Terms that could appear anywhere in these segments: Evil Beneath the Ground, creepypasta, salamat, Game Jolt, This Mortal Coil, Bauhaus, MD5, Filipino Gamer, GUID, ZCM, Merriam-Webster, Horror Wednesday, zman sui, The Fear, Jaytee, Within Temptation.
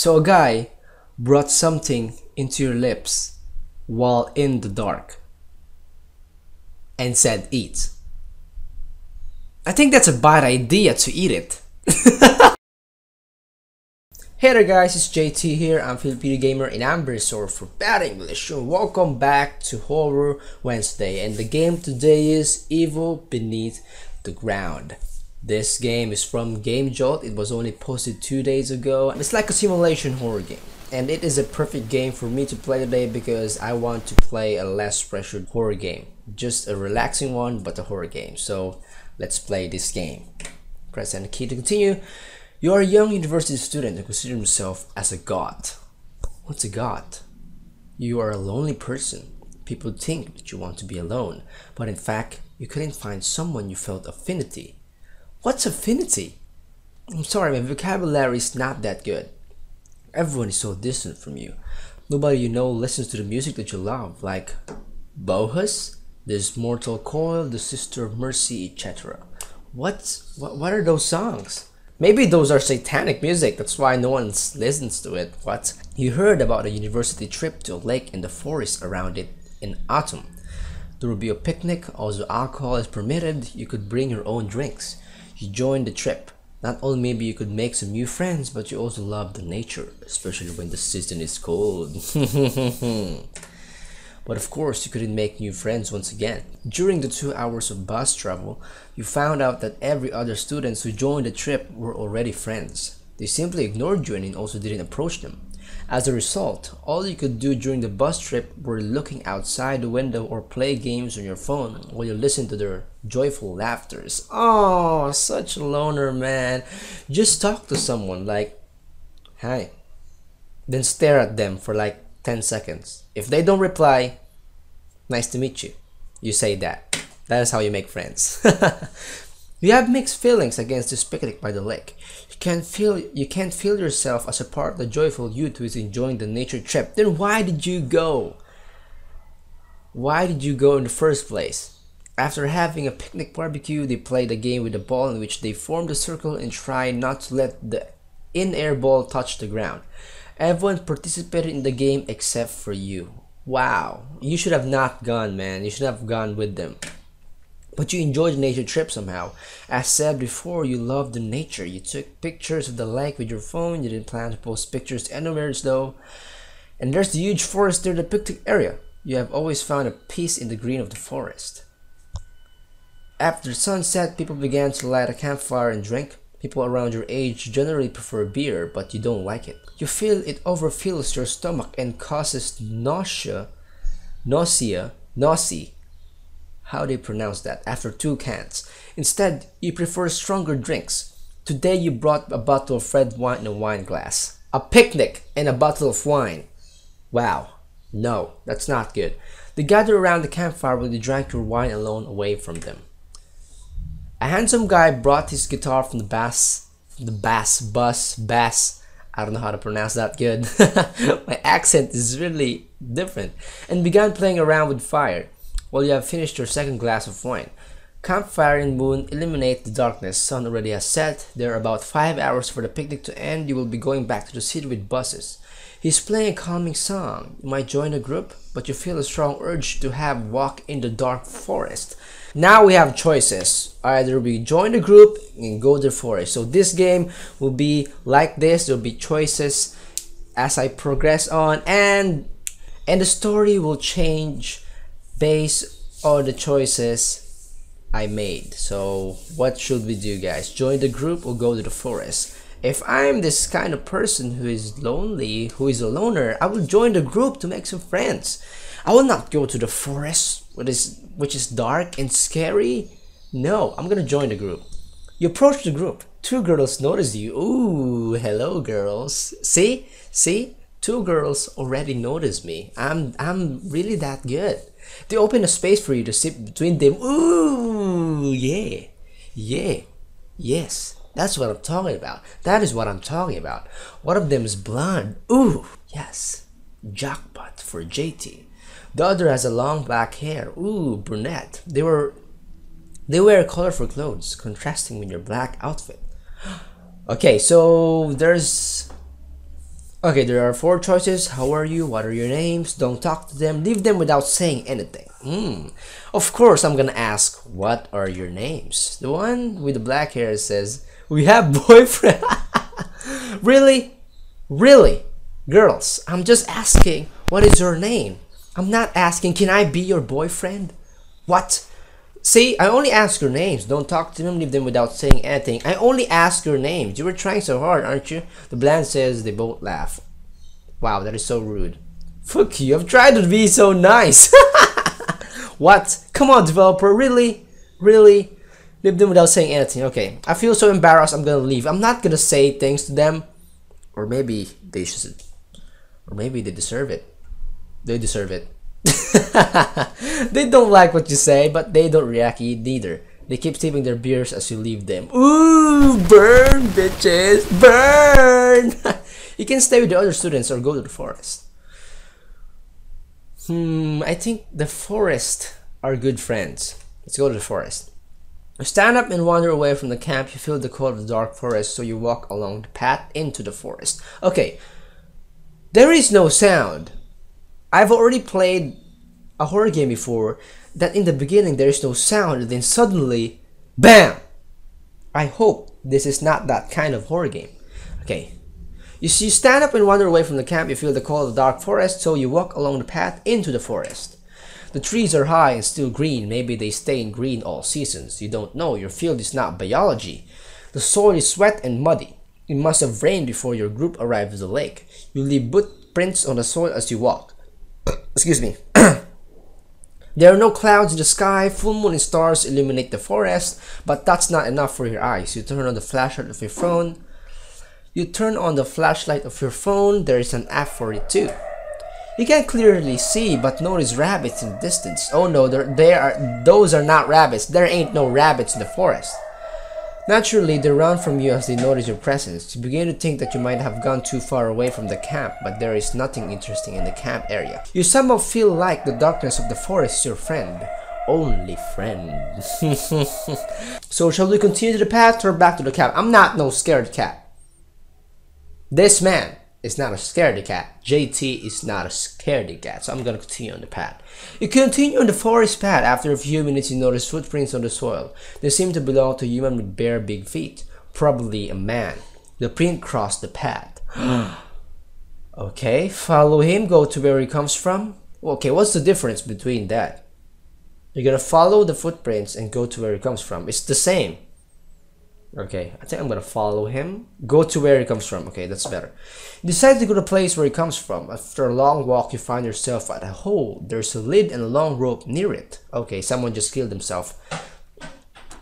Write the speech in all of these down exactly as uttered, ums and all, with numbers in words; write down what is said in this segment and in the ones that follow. So a guy brought something into your lips while in the dark and said eat. I think that's a bad idea to eat it. Hey there guys, it's J T here, I'm Filipino Gamer and I'm very sorry for bad English. Welcome back to Horror Wednesday, and the game today is Evil Beneath the Ground. This game is from Game Jolt. It was only posted two days ago. It's like a simulation horror game, and it is a perfect game for me to play today because I want to play a less pressured horror game. Just a relaxing one, but a horror game. So let's play this game. Press N key to continue. You are a young university student who considers himself as a god. What's a god? You are a lonely person. People think that you want to be alone, but in fact, you couldn't find someone you felt affinity. What's affinity? I'm sorry, my vocabulary is not that good. Everyone is so distant from you. Nobody you know listens to the music that you love, like Bauhaus, This Mortal Coil, The Sisters of Mercy, et cetera. What, what, what are those songs? Maybe those are satanic music, that's why no one listens to it. What? You heard about a university trip to a lake in the forest around it in autumn. There will be a picnic, although alcohol is permitted, you could bring your own drinks. You joined the trip. Not only maybe you could make some new friends, but you also love the nature, especially when the season is cold. But of course, you couldn't make new friends once again. During the two hours of bus travel, you found out that every other students who joined the trip were already friends. They simply ignored you and you also didn't approach them. As a result, all you could do during the bus trip were looking outside the window or play games on your phone while you listened to their joyful laughters. Oh, such a loner, man. Just talk to someone like, hi. Then stare at them for like ten seconds. If they don't reply, nice to meet you. You say that. That is how you make friends. You have mixed feelings against this picnic by the lake. You can't feel you can't feel yourself as a part of the joyful youth who is enjoying the nature trip. Then why did you go? Why did you go in the first place? After having a picnic barbecue, they played a game with a ball in which they formed a circle and tried not to let the in-air ball touch the ground. Everyone participated in the game except for you. Wow, you should have not gone, man. You should have gone with them. But you enjoyed the nature trip somehow. As said before, you loved the nature. You took pictures of the lake with your phone. You didn't plan to post pictures anywhere though. And there's the huge forest near the picnic area. You have always found a peace in the green of the forest. After sunset, people began to light a campfire and drink. People around your age generally prefer beer, but you don't like it. You feel it overfills your stomach and causes nausea, nausea, nausea. How do you pronounce that? After two cans. Instead, you prefer stronger drinks. Today you brought a bottle of red wine in a wine glass. A picnic and a bottle of wine. Wow. No, that's not good. They gathered around the campfire while you drank your wine alone away from them. A handsome guy brought his guitar from the bass, from the bass, bus, bass. I don't know how to pronounce that good. My accent is really different. And began playing around with fire. Well, you have finished your second glass of wine. Campfire and moon illuminate the darkness. Sun already has set. There are about five hours for the picnic to end. You will be going back to the city with buses. He's playing a calming song. You might join a group, but you feel a strong urge to have walk in the dark forest. Now we have choices. Either we join the group and go to the forest. So this game will be like this. There will be choices as I progress on, and and the story will change based on the choices I made. So what should we do, guys? Join the group or go to the forest? If I'm this kind of person who is lonely, who is a loner, I will join the group to make some friends. I will not go to the forest, which is, which is dark and scary. No, I'm gonna join the group. You approach the group. Two girls notice you. Ooh, hello girls. See, see, two girls already notice me. I'm, I'm really that good. They open a space for you to sit between them. Ooh, yeah, yeah, yes. That's what I'm talking about. That is what I'm talking about. One of them is blonde. Ooh, yes. Jackpot for J T. The other has a long black hair. Ooh, brunette. They were, they wear colorful clothes, contrasting with your black outfit. Okay, so there's Okay, there are four choices. How are you? What are your names? Don't talk to them. Leave them without saying anything. Hmm. Of course, I'm gonna ask, what are your names? The one with the black hair says, we have boyfriend. Really? Really? Girls, I'm just asking, what is your name? I'm not asking, can I be your boyfriend? What? See, I only ask your names. Don't talk to them, leave them without saying anything. I only ask your names. You were trying so hard, aren't you? The bland says, they both laugh. Wow, that is so rude. Fuck you, I've tried to be so nice. What? Come on, developer, really? Really? Leave them without saying anything. Okay, I feel so embarrassed, I'm gonna leave. I'm not gonna say things to them. Or maybe they should. Or maybe they deserve it. They deserve it. They don't like what you say, but they don't react either. They keep sipping their beers as you leave them. Ooh, burn, bitches, burn. You can stay with the other students or go to the forest. Hmm, I think the forest are good friends. Let's go to the forest. You stand up and wander away from the camp. You feel the cold of the dark forest, so you walk along the path into the forest. Okay, there is no sound. I've already played a horror game before that in the beginning there is no sound and then suddenly BAM! I hope this is not that kind of horror game. Okay. You, you stand up and wander away from the camp. You feel the call of the dark forest, so you walk along the path into the forest. The trees are high and still green. Maybe they stay in green all seasons. You don't know. Your field is not biology. The soil is wet and muddy. It must have rained before your group arrived at the lake. You leave footprints on the soil as you walk. Excuse me. There are no clouds in the sky. Full moon and stars illuminate the forest, but that's not enough for your eyes. You turn on the flashlight of your phone. You turn on the flashlight of your phone. There is an app for it too. You can clearly see, but notice rabbits in the distance. Oh no, there, there are those are not rabbits. There ain't no rabbits in the forest. Naturally, they run from you as they notice your presence. You begin to think that you might have gone too far away from the camp, but there is nothing interesting in the camp area. You somehow feel like the darkness of the forest is your friend. Only friend. So shall we continue to the path or back to the camp? I'm not no scared cat. This man is not a scaredy cat. J T is not a scaredy cat, so I'm gonna continue on the path. You continue on the forest path. After a few minutes, you notice footprints on the soil. They seem to belong to a human with bare big feet, probably a man. The print crossed the path. Okay, follow him, go to where he comes from. Okay, what's the difference between that? You're gonna follow the footprints and go to where he comes from. It's the same. Okay, I think I'm gonna follow him. Go to where he comes from. Okay, that's better. You decide to go to the place where he comes from. After a long walk, you find yourself at a hole. There's a lid and a long rope near it. Okay, someone just killed himself.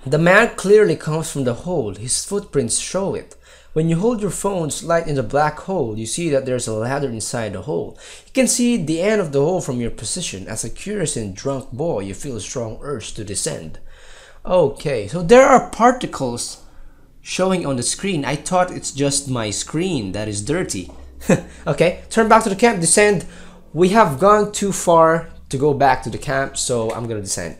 The man clearly comes from the hole. His footprints show it. When you hold your phone's light in the black hole, you see that there's a ladder inside the hole. You can see the end of the hole from your position. As a curious and drunk boy, you feel a strong urge to descend. Okay, so there are particles showing on the screen. I thought it's just my screen that is dirty. Okay, turn back to the camp, descend. We have gone too far to go back to the camp, so I'm gonna descend.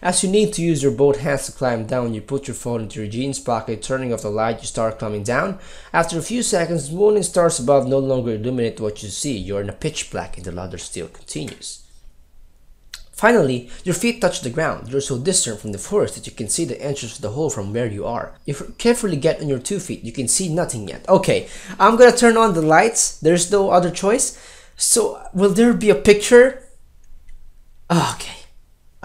As you need to use your both hands to climb down, you put your phone into your jeans pocket. Turning off the light, you start climbing down. After a few seconds, the moon and stars above no longer illuminate what you see. You're in a pitch black and the ladder still continues. Finally, your feet touch the ground. You're so distant from the forest that you can see the entrance of the hole from where you are. If you carefully get on your two feet, you can see nothing yet. Okay, I'm gonna turn on the lights. There's no other choice. So, will there be a picture? Okay.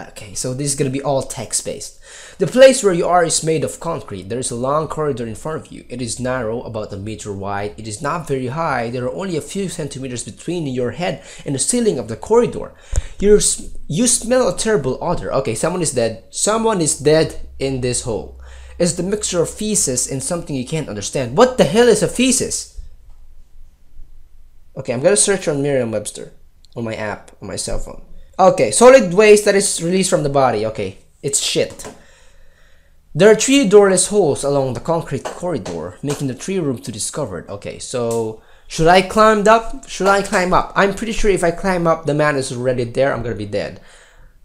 Okay, so this is gonna be all text-based. The place where you are is made of concrete. There is a long corridor in front of you. It is narrow, about a meter wide. It is not very high. There are only a few centimeters between your head and the ceiling of the corridor. You're, you smell a terrible odor. Okay, someone is dead. Someone is dead in this hole. It's the mixture of feces and something you can't understand. What the hell is a feces? Okay, I'm gonna search on Merriam-Webster, on my app, on my cell phone. Okay, solid waste that is released from the body. Okay, it's shit. There are three doorless holes along the concrete corridor, making the three rooms to discovered. Okay, so should I climb up? Should I climb up? I'm pretty sure if I climb up, the man is already there. I'm gonna be dead.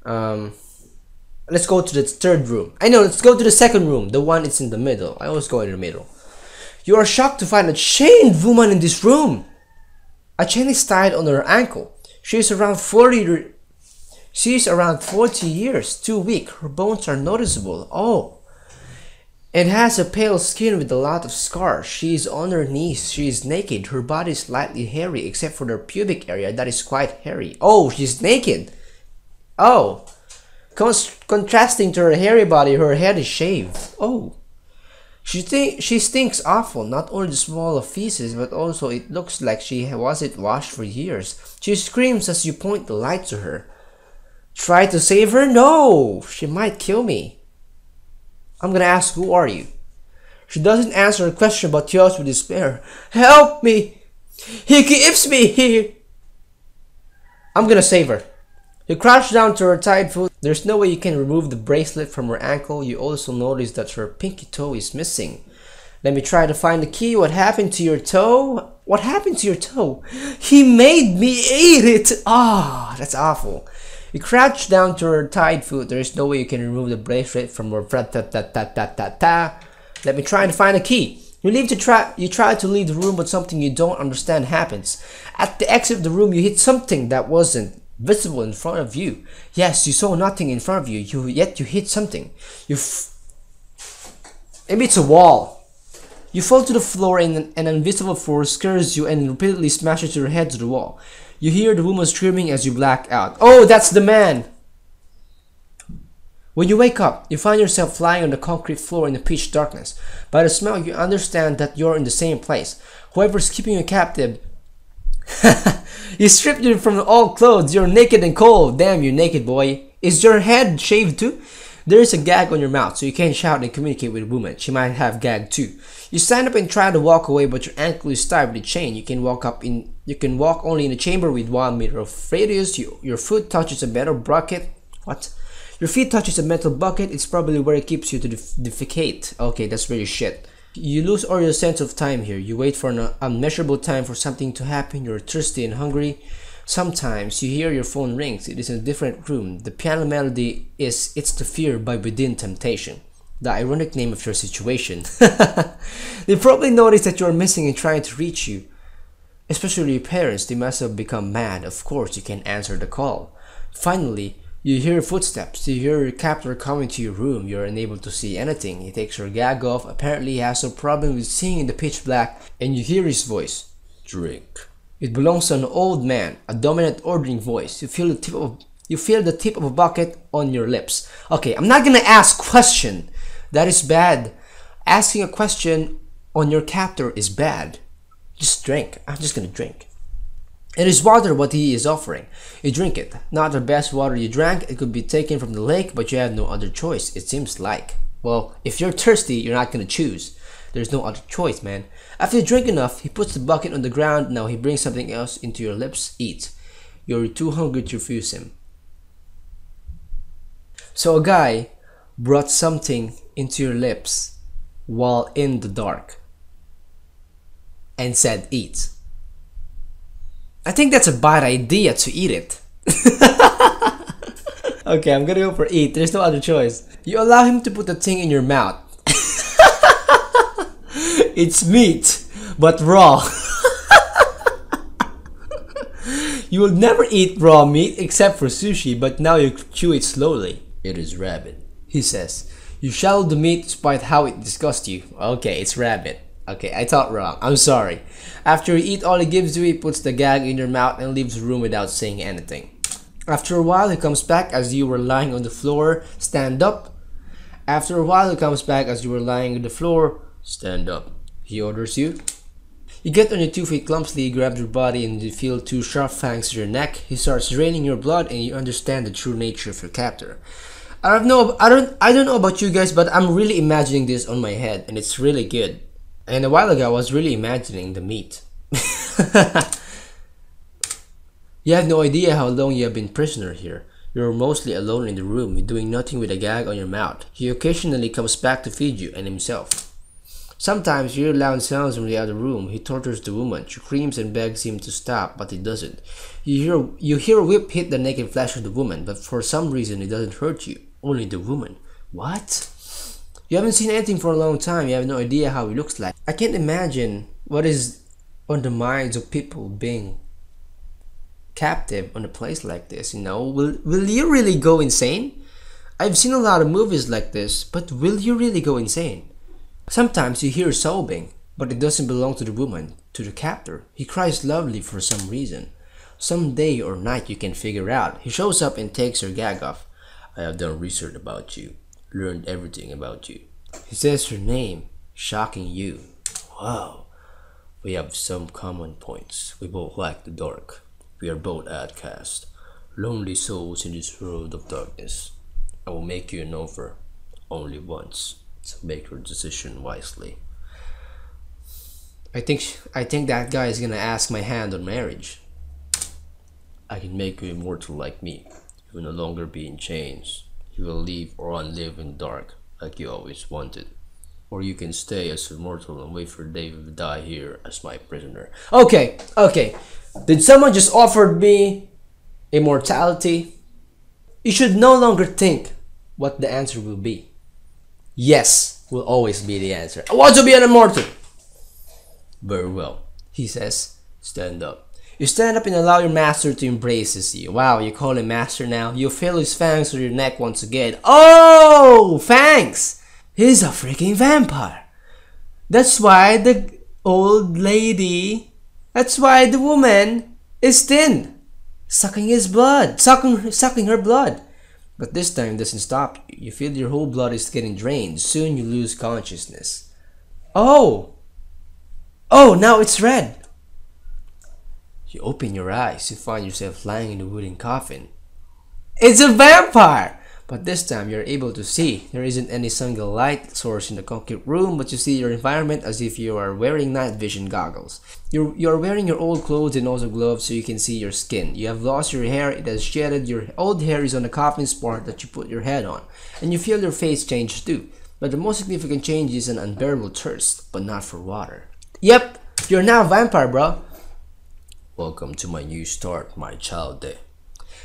Um, let's go to the third room. I know, let's go to the second room. The one it's in the middle. I always go in the middle. You are shocked to find a chained woman in this room. A chain is tied on her ankle. She is around forty. She is around forty years, too weak. Her bones are noticeable. Oh, and has a pale skin with a lot of scars. She is on her knees. She is naked. Her body is slightly hairy, except for the pubic area that is quite hairy. Oh, she's naked. Oh, Cons contrasting to her hairy body, her head is shaved. Oh. She, think, she stinks awful, not only the smell of feces, but also it looks like she wasn't washed for years. She screams as you point the light to her. Try to save her? No! She might kill me. I'm gonna ask, who are you? She doesn't answer a question but yells with despair. Help me! He keeps me here! I'm gonna save her. You crouch down to her tied foot. There's no way you can remove the bracelet from her ankle. You also notice that her pinky toe is missing. Let me try to find the key. What happened to your toe? What happened to your toe? He made me eat it! Ah, oh, that's awful. You crouch down to her tied foot. There's no way you can remove the bracelet from her. Let me try and find a key. You leave to try. You try to leave the room, but something you don't understand happens. At the exit of the room, you hit something that wasn't visible in front of you. Yes, you saw nothing in front of you, you yet you hit something. You f Maybe it's a wall. You fall to the floor and an, an invisible force scares you and repeatedly smashes your head to the wall. You hear the woman screaming as you black out. Oh, that's the man! When you wake up, you find yourself lying on the concrete floor in the pitch darkness. By the smell, you understand that you're in the same place. Whoever's keeping you captive. He stripped you from all clothes. You're naked and cold. Damn, you're naked, boy. Is your head shaved too? There is a gag on your mouth, so you can't shout and communicate with a woman. She might have gagged too. You stand up and try to walk away, but your ankle is tied with a chain. You can walk up in. You can walk only in a chamber with one meter of radius. You, your foot touches a metal bucket. What? Your feet touches a metal bucket. It's probably where it keeps you to def defecate. Okay, that's really shit. You lose all your sense of time here. You wait for an unmeasurable time for something to happen. You're thirsty and hungry. Sometimes you hear your phone rings. It is in a different room. The piano melody is It's the Fear by Within Temptation. The ironic name of your situation. They probably notice that you're missing and trying to reach you. Especially your parents. They must have become mad. Of course, you can't answer the call. Finally, you hear footsteps. You hear your captor coming to your room. You're unable to see anything. He takes your gag off. Apparently he has a problem with seeing in the pitch black, and you hear his voice. Drink. It belongs to an old man, a dominant ordering voice. You feel the tip of you feel the tip of a bucket on your lips. Okay, I'm not gonna ask question. That is bad. Asking a question on your captor is bad. Just drink. I'm just gonna drink. It is water what he is offering. You drink it. Not the best water you drank. It could be taken from the lake, but you have no other choice, it seems like. Well, if you're thirsty, you're not gonna choose. There's no other choice, man. After you drink enough, he puts the bucket on the ground. Now he brings something else into your lips. Eat. You're too hungry to refuse him. So a guy brought something into your lips while in the dark and said eat. I think that's a bad idea to eat it. Okay, I'm gonna go for eat. There's no other choice. You allow him to put the thing in your mouth. It's meat, but raw. You will never eat raw meat except for sushi, but now you chew it slowly. It is rabbit, he says. You swallow the meat despite how it disgusts you. Okay, it's rabbit. Okay, I thought wrong. I'm sorry. After you eat all he gives you, he puts the gag in your mouth and leaves the room without saying anything. After a while, he comes back as you were lying on the floor. Stand up. After a while, he comes back as you were lying on the floor. Stand up. He orders you. You get on your two feet clumsily, grabs your body, and you feel two sharp fangs to your neck. He starts draining your blood, and you understand the true nature of your captor. I don't know. I don't. I don't know about you guys, but I'm really imagining this on my head, and it's really good. And a while ago, I was really imagining the meat. You have no idea how long you have been prisoner here. You're mostly alone in the room, doing nothing with a gag on your mouth. He occasionally comes back to feed you and himself. Sometimes you hear loud sounds from the other room. He tortures the woman. She screams and begs him to stop, but he doesn't. You hear, you hear a whip hit the naked flesh of the woman, but for some reason it doesn't hurt you. Only the woman. What? You haven't seen anything for a long time. You have no idea how he looks like. I can't imagine what is on the minds of people being captive on a place like this, you know? Will, will you really go insane? I've seen a lot of movies like this, but will you really go insane? Sometimes you hear sobbing, but it doesn't belong to the woman, to the captor. He cries loudly for some reason. Some day or night you can figure out. He shows up and takes her gag off. I have done research about you, learned everything about you. He says her name, shocking you. Wow, we have some common points. We both like the dark. We are both outcasts, lonely souls in this world of darkness. I will make you an offer, only once, so make your decision wisely. I think sh I think that guy is gonna ask my hand on marriage. I can make you immortal like me. You will no longer be in chains. You will live or unlive in the dark, like you always wanted. Or you can stay as immortal and wait for David to die here as my prisoner. Okay, okay. Did someone just offer me immortality? You should no longer think what the answer will be. Yes will always be the answer. I want to be an immortal. Very well, he says. Stand up. You stand up and allow your master to embrace you. Wow, you call him master now. You feel his fangs on your neck once again. Oh, fangs! He's a freaking vampire. That's why the old lady, that's why the woman is thin. Sucking his blood, sucking, sucking her blood. But this time it doesn't stop you. You feel your whole blood is getting drained. Soon you lose consciousness. Oh! Oh, now it's red! You open your eyes. You find yourself lying in a wooden coffin. It's a vampire! But this time you're able to see. There isn't any single light source in the concrete room, but you see your environment as if you are wearing night vision goggles. You're, you're wearing your old clothes and also gloves so you can see your skin. You have lost your hair, it has shedded, your old hair is on the coffin's part that you put your head on. And you feel your face change too. But the most significant change is an unbearable thirst, but not for water. Yep, you're now a vampire, bro. Welcome to my new start, my child day.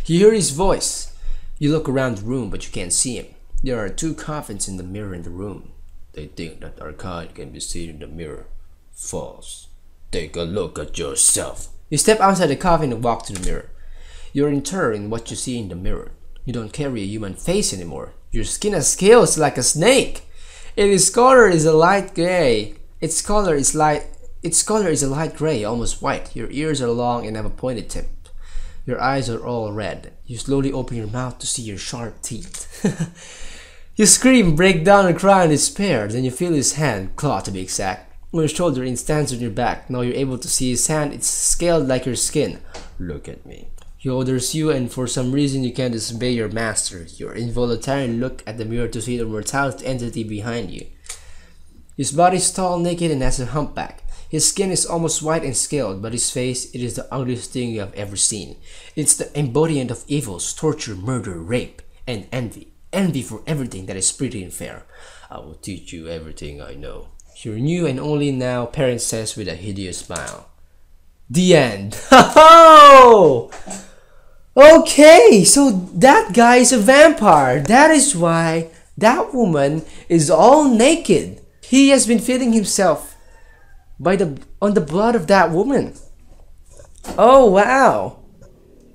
You hear his voice. You look around the room, but you can't see him. There are two coffins in the mirror in the room. They think that our kind can be seen in the mirror. False. Take a look at yourself. You step outside the coffin and walk to the mirror. You're in terror in what you see in the mirror. You don't carry a human face anymore. Your skin has scales like a snake. Its color is a light gray. Its color is light. Its color is a light gray, almost white. Your ears are long and have a pointed tip. Your eyes are all red. You slowly open your mouth to see your sharp teeth. You scream, break down and cry in despair. Then you feel his hand, claw to be exact, on your shoulder and stands on your back. Now you're able to see his hand. It's scaled like your skin. Look at me. He orders you and for some reason you can't disobey your master. You're involuntarily look at the mirror to see the mortal entity behind you. His body's tall, naked and has a humpback. His skin is almost white and scaled, but his face, it is the ugliest thing you have ever seen. It's the embodiment of evils, torture, murder, rape, and envy. Envy for everything that is pretty and fair. I will teach you everything I know. Your new and only now parent says with a hideous smile. The end. Oh! Okay, so that guy is a vampire. That is why that woman is all naked. He has been feeding himself by the on the blood of that woman. Oh wow,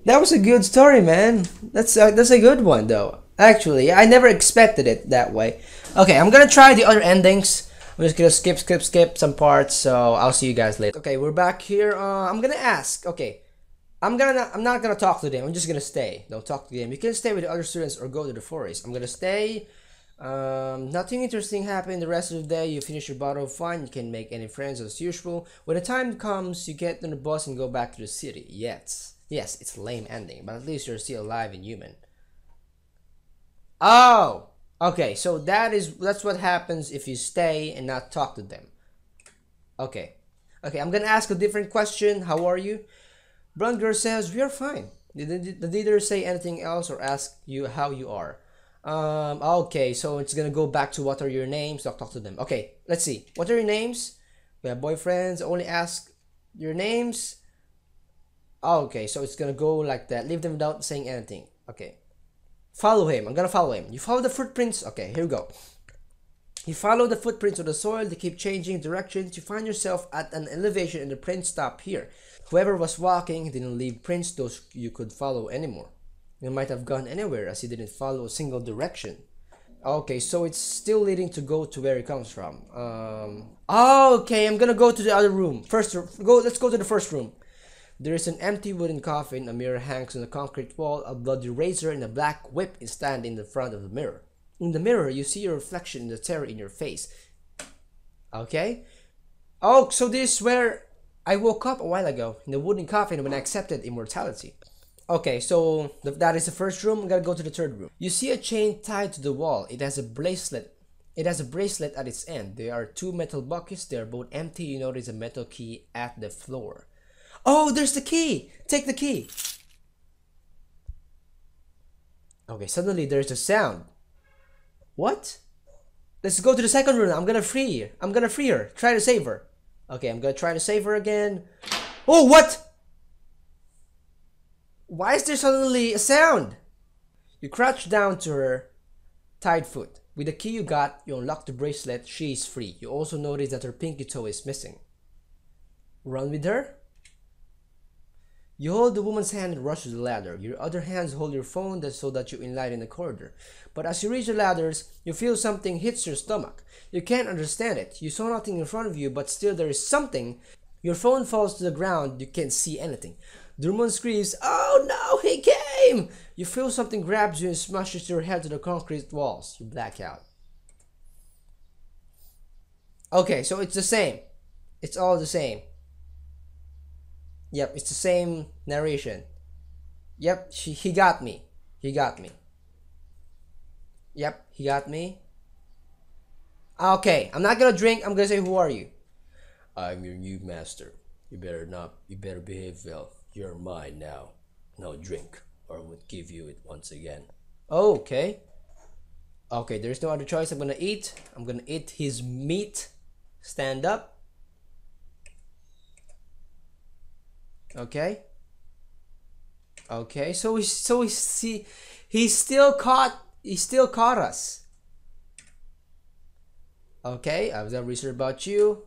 that was a good story, man. That's a, that's a good one though. Actually, I never expected it that way. Okay, I'm gonna try the other endings. I'm just gonna skip, skip, skip some parts. So I'll see you guys later. Okay, we're back here. Uh, I'm gonna ask. Okay, I'm gonna not, I'm not gonna talk to them. I'm just gonna stay. Don't talk to them. You can stay with the other students or go to the forest. I'm gonna stay. Um, nothing interesting happened the rest of the day. You finish your bottle of wine. You can make any friends as usual. When the time comes, you get on the bus and go back to the city. Yes, yes, it's a lame ending, but at least you're still alive and human. Oh, okay. So that is that's what happens if you stay and not talk to them. Okay, okay. I'm gonna ask a different question. How are you? Brunger says we are fine. Did the leader say anything else or ask you how you are? Um, okay, so it's gonna go back to what are your names, talk, talk to them. Okay, let's see. What are your names? We have boyfriends, only ask your names. Okay, so it's gonna go like that. Leave them without saying anything. Okay. Follow him. I'm gonna follow him. You follow the footprints. Okay, here we go. You follow the footprints on the soil, they keep changing directions, you find yourself at an elevation and the prints stop here. Whoever was walking didn't leave prints those you could follow anymore. You might have gone anywhere as you didn't follow a single direction. Okay, so it's still leading to go to where it comes from. Um, oh, okay, I'm gonna go to the other room. First, go. Let's go to the first room. There is an empty wooden coffin, a mirror hangs on the concrete wall, a bloody razor and a black whip is standing in the front of the mirror. In the mirror, you see your reflection and the terror in your face. Okay? Oh, so this is where I woke up a while ago, in the wooden coffin when I accepted immortality. Okay, so th that is the first room. I'm gonna go to the third room. You see a chain tied to the wall. It has a bracelet. It has a bracelet at its end. There are two metal buckets. They are both empty. You notice a metal key at the floor. Oh, there's the key! Take the key! Okay, suddenly there's a sound. What? Let's go to the second room. I'm gonna free her. I'm gonna free her. Try to save her. Okay, I'm gonna try to save her again. Oh, what? Why is there suddenly a sound? You crouch down to her tied foot. With the key you got, you unlock the bracelet. She is free. You also notice that her pinky toe is missing. Run with her. You hold the woman's hand and rush to the ladder. Your other hands hold your phone so that you enlight in the corridor. But as you reach the ladders, you feel something hits your stomach. You can't understand it. You saw nothing in front of you, but still there is something. Your phone falls to the ground. You can't see anything. The woman screams, "Oh no, he came!" You feel something grabs you and smashes your head to the concrete walls. You black out. Okay, so it's the same. It's all the same. Yep, it's the same narration. Yep, she, he got me. He got me. Yep, he got me. Okay, I'm not gonna drink. I'm gonna say, "Who are you?" "I'm your new master. You better not. You better behave well. You're mine now. No drink, or I would give you it once again." Okay. Okay, there's no other choice. I'm gonna eat. I'm gonna eat his meat. Stand up. Okay. Okay. So we so we see he still caught he still caught us. Okay, I was not research about you.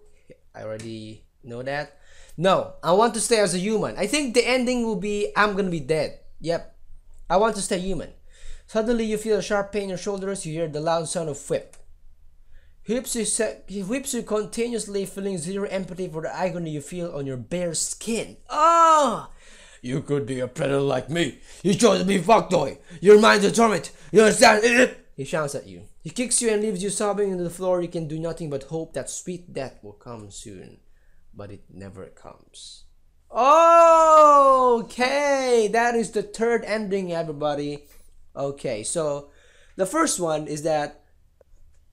I already know that. No, I want to stay as a human. I think the ending will be I'm gonna be dead. Yep. I want to stay human. Suddenly you feel a sharp pain in your shoulders, you hear the loud sound of whip. He whips you, he whips you continuously, feeling zero empathy for the agony you feel on your bare skin. Oh! "You could be a predator like me. You chose to be fuck toy. Your mind's a torment. You understand?" He shouts at you. He kicks you and leaves you sobbing on the floor. You can do nothing but hope that sweet death will come soon. But it never comes. Okay! That is the third ending, everybody. Okay, so the first one is that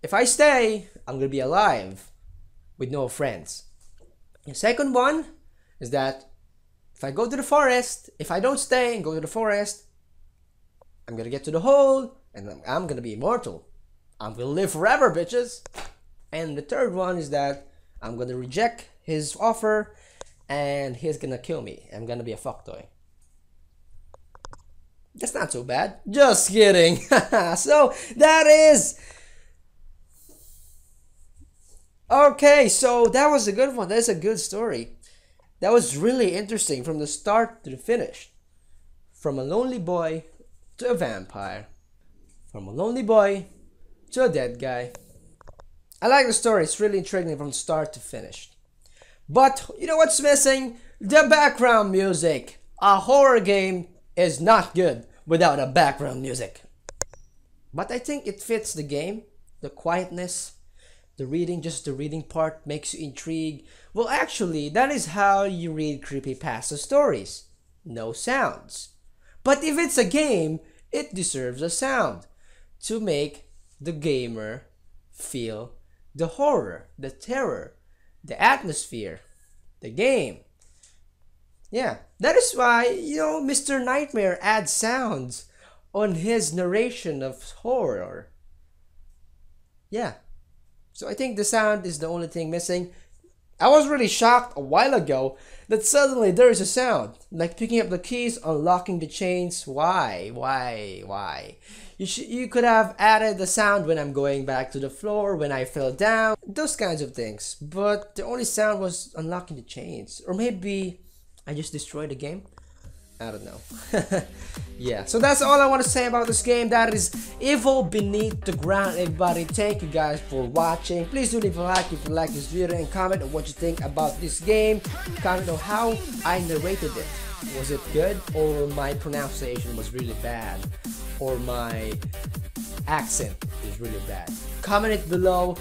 if I stay, I'm gonna be alive with no friends. The second one is that if I go to the forest, if I don't stay and go to the forest, I'm gonna get to the hole and I'm, I'm gonna be immortal. I'm gonna live forever, bitches. And the third one is that I'm gonna reject his offer and he's gonna kill me. I'm gonna be a fuck toy. That's not so bad. Just kidding. So that is... Okay, so that was a good one. That's a good story. That was really interesting from the start to the finish. From a lonely boy to a vampire. From a lonely boy to a dead guy. I like the story. It's really intriguing from start to finish. But you know what's missing? The background music. A horror game is not good without a background music. But I think it fits the game. The quietness. The reading, just the reading part makes you intrigued. Well, actually, that is how you read creepypasta stories. No sounds. But if it's a game, it deserves a sound to make the gamer feel the horror, the terror, the atmosphere, the game. Yeah, that is why, you know, Mister Nightmare adds sounds on his narration of horror. Yeah. So I think the sound is the only thing missing. I was really shocked a while ago that suddenly there is a sound, like picking up the keys, unlocking the chains. Why? Why? Why? You, sh you could have added the sound when I'm going back to the floor, when I fell down, those kinds of things. But the only sound was unlocking the chains. Or maybe I just destroyed the game? I don't know. Yeah, so that's all I want to say about this game. That is Evil Beneath the Ground, everybody. Thank you guys for watching. Please do leave a like if you like this video, and comment on what you think about this game. Comment on how I narrated it. Was it good, or my pronunciation was really bad, or my accent is really bad? Comment it below.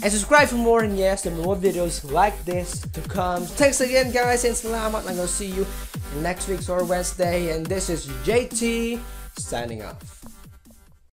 And subscribe for more, and yes, there are more videos like this to come. Thanks again, guys, and salamat. I'm gonna see you next week's Horror Wednesday, and this is J T signing off.